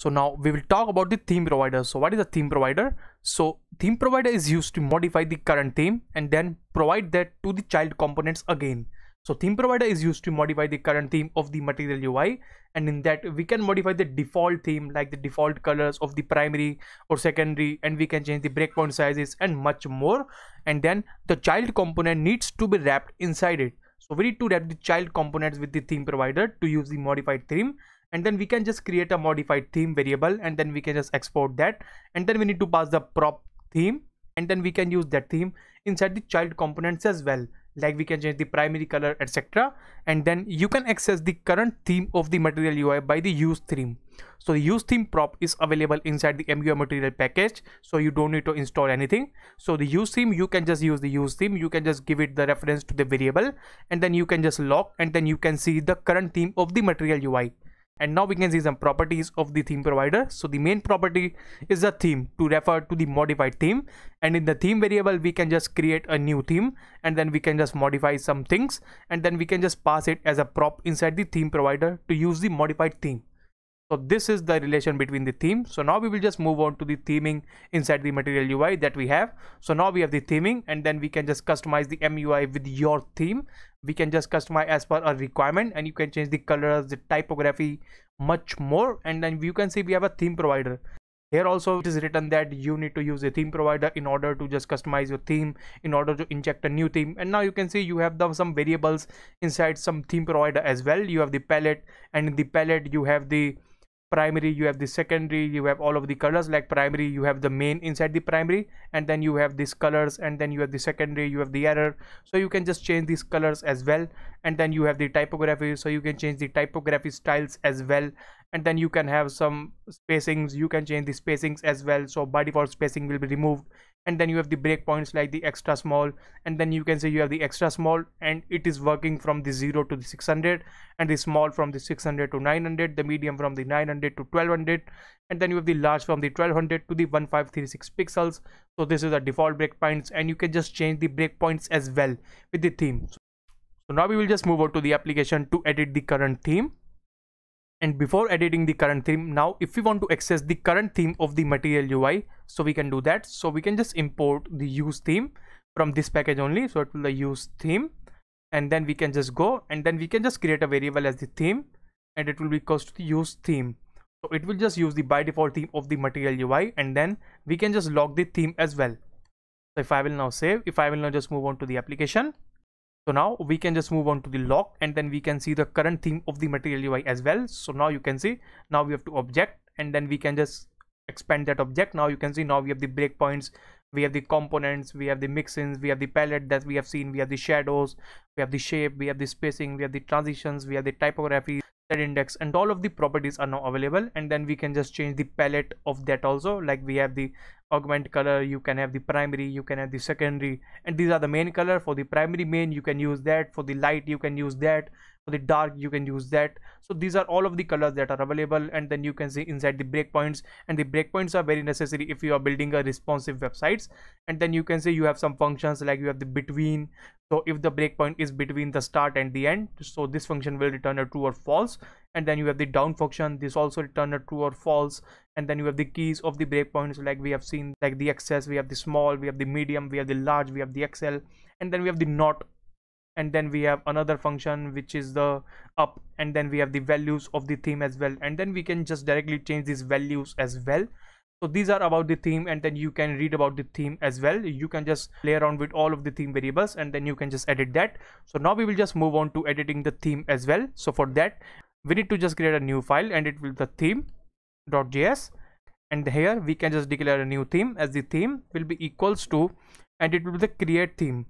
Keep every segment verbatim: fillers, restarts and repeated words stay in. So now we will talk about the theme provider. So what is a theme provider? So theme provider is used to modify the current theme and then provide that to the child components again. So theme provider is used to modify the current theme of the Material U I, and in that we can modify the default theme, like the default colors of the primary or secondary, and we can change the breakpoint sizes and much more. And then the child component needs to be wrapped inside it. So we need to wrap the child components with the theme provider to use the modified theme, and then we can just create a modified theme variable, and then we can just export that, and then we need to pass the prop theme, and then we can use that theme inside the child components as well. Like we can change the primary color, etc. And then you can access the current theme of the Material U I by the useTheme. So the useTheme prop is available inside the M U I material package, so you don't need to install anything. So the useTheme, you can just use the useTheme, you can just give it the reference to the variable, and then you can just lock, and then you can see the current theme of the Material U I. And now we can see some properties of the theme provider. So the main property is the theme to refer to the modified theme, and in the theme variable we can just create a new theme, and then we can just modify some things, and then we can just pass it as a prop inside the theme provider to use the modified theme. So this is the relation between the theme. So now we will just move on to the theming inside the Material U I that we have. So now we have the theming, and then we can just customize the M U I with your theme. We can just customize as per our requirement, and you can change the colors, the typography, much more. And then you can see we have a theme provider. Here also it is written that you need to use a theme provider in order to just customize your theme, in order to inject a new theme. And now you can see you have the, some variables inside some theme provider as well. You have the palette, and in the palette you have the primary, you have the secondary, you have all of the colors. Like primary, you have the main inside the primary, and then you have these colors, and then you have the secondary, you have the error, so you can just change these colors as well. And then you have the typography, so you can change the typography styles as well. And then you can have some spacings, you can change the spacings as well, so by default spacing will be removed. And then you have the breakpoints, like the extra small, and then you can say you have the extra small, and it is working from the zero to the six hundred, and the small from the six hundred to nine hundred, the medium from the nine hundred to twelve hundred, and then you have the large from the twelve hundred to the one thousand five hundred thirty-six pixels. So this is the default breakpoints, and you can just change the breakpoints as well with the theme. So now we will just move on to the application to edit the current theme. And before editing the current theme, now if we want to access the current theme of the Material U I, so we can do that. So we can just import the use theme from this package only, so it will the use theme, and then we can just go, and then we can just create a variable as the theme, and it will be equals to the use theme. So it will just use the by default theme of the Material U I, and then we can just lock the theme as well. So if I will now save, if I will now just move on to the application. So now we can just move on to the lock, and then we can see the current theme of the Material U I as well. So now you can see now we have to object, and then we can just expand that object. Now you can see now we have the breakpoints, we have the components, we have the mixins, we have the palette that we have seen, we have the shadows, we have the shape, we have the spacing, we have the transitions, we have the typography, thread index, and all of the properties are now available. And then we can just change the palette of that also, like we have the augment color, you can have the primary, you can have the secondary, and these are the main color. For the primary main you can use that, for the light you can use that, for the dark you can use that. So these are all of the colors that are available. And then you can see inside the breakpoints, and the breakpoints are very necessary if you are building a responsive websites. And then you can see you have some functions, like you have the between, so if the breakpoint is between the start and the end, so this function will return a true or false. And then you have the down function, this also return a true or false. And then you have the keys of the breakpoints, like we have seen, like the X S, we have the small, we have the medium, we have the large, we have the X L, and then we have the not. And then we have another function which is the up, and then we have the values of the theme as well. And then we can just directly change these values as well. So these are about the theme, and then you can read about the theme as well. You can just play around with all of the theme variables, and then you can just edit that. So now we will just move on to editing the theme as well. So for that we need to just create a new file, and it will be the theme dot J S, and here we can just declare a new theme as the theme will be equals to, and it will be the create theme.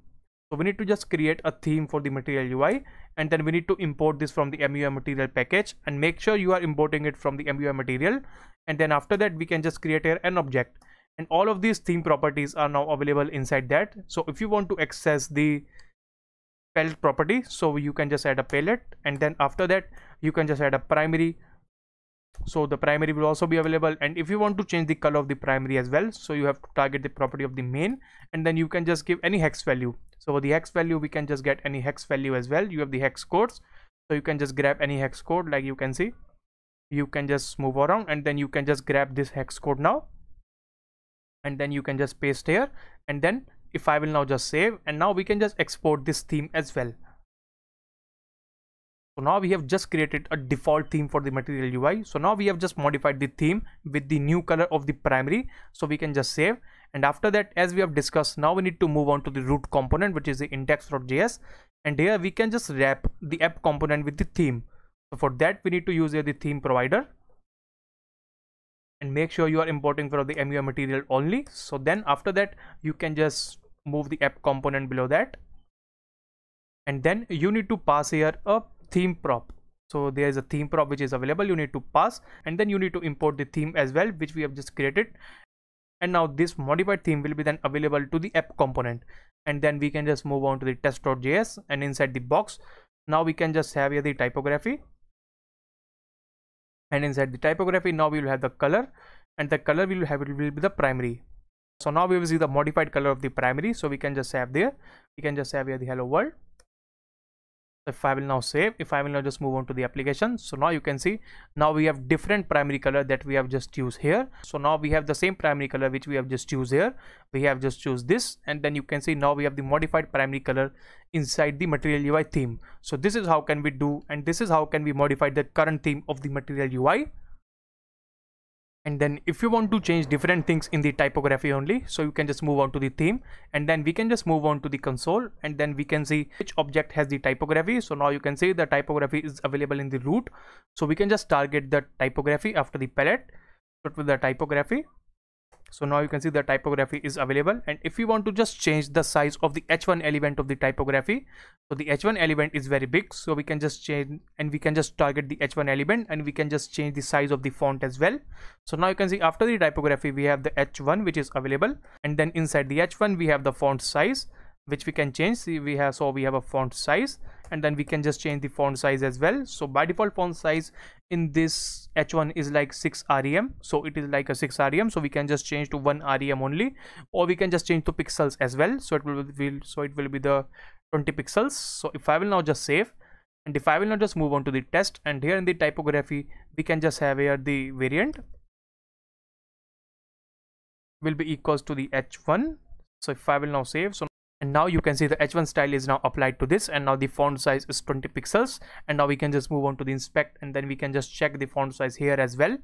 So we need to just create a theme for the Material U I, and then we need to import this from the M U I material package, and make sure you are importing it from the M U I material. And then after that we can just create here an object, and all of these theme properties are now available inside that. So if you want to access the palette property, so you can just add a palette, and then after that you can just add a primary, so the primary will also be available. And if you want to change the color of the primary as well, so you have to target the property of the main, and then you can just give any hex value. So for the hex value we can just get any hex value as well. You have the hex codes, so you can just grab any hex code, like you can see. you can just move around, and then you can just grab this hex code now, and then you can just paste here, and then if I will now just save, and now we can just export this theme as well. So now we have just created a default theme for the Material U I. So now we have just modified the theme with the new color of the primary. So we can just save, and after that, as we have discussed, now we need to move on to the root component, which is the index.js, and here we can just wrap the app component with the theme. So for that we need to use here the theme provider, and make sure you are importing for the M U I material only. So then after that you can just move the app component below that, and then you need to pass here a theme prop. So there is a theme prop which is available, you need to pass, and then you need to import the theme as well, which we have just created. And now this modified theme will be then available to the app component, and then we can just move on to the test.js, and inside the box now we can just have here the typography, and inside the typography now we will have the color, and the color we will have it will be the primary. So now we will see the modified color of the primary. So we can just have there, we can just have here the hello world. If I will now save, if I will now just move on to the application, so now you can see now we have different primary color that we have just used here. So now we have the same primary color which we have just used here, we have just used this, and then you can see now we have the modified primary color inside the Material U I theme. So this is how can we do, and this is how can we modify the current theme of the Material U I. And then if you want to change different things in the typography only, so you can just move on to the theme, and then we can just move on to the console, and then we can see which object has the typography. So now you can see the typography is available in the root, so we can just target the typography after the palette with the typography. So now you can see the typography is available, and if you want to just change the size of the H one element of the typography, so the H one element is very big, so we can just change, and we can just target the H one element, and we can just change the size of the font as well. So now you can see after the typography we have the H one which is available, and then inside the H one we have the font size which we can change. See, we have so we have a font size, and then we can just change the font size as well. So by default font size in this H one is like six R E M, so it is like a six R E M, so we can just change to one R E M only, or we can just change to pixels as well, so it will be so it will be the twenty pixels. So if I will now just save, and if I will now just move on to the test, and here in the typography we can just have here the variant will be equals to the H one. So if I will now save, so and now you can see the H one style is now applied to this, and now the font size is twenty pixels, and now we can just move on to the inspect, and then we can just check the font size here as well.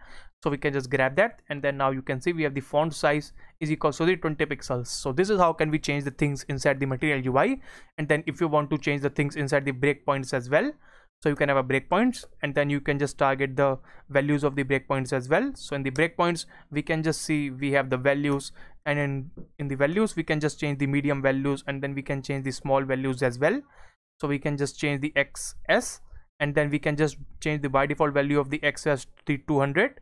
So we can just grab that, and then now you can see we have the font size is equal to the twenty pixels. So this is how can we change the things inside the Material U I. And then if you want to change the things inside the breakpoints as well, so you can have a breakpoints, and then you can just target the values of the breakpoints as well. So in the breakpoints we can just see we have the values, and in, in the values we can just change the medium values, and then we can change the small values as well. So we can just change the X S, and then we can just change the by default value of the X S to two hundred.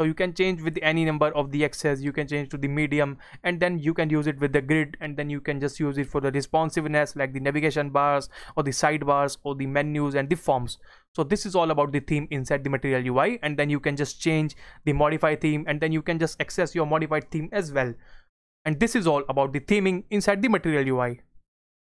So you can change with any number of the X S, you can change to the medium, and then you can use it with the grid, and then you can just use it for the responsiveness like the navigation bars or the sidebars or the menus and the forms. So this is all about the theme inside the Material U I, and then you can just change the modify theme, and then you can just access your modified theme as well. And this is all about the theming inside the Material U I.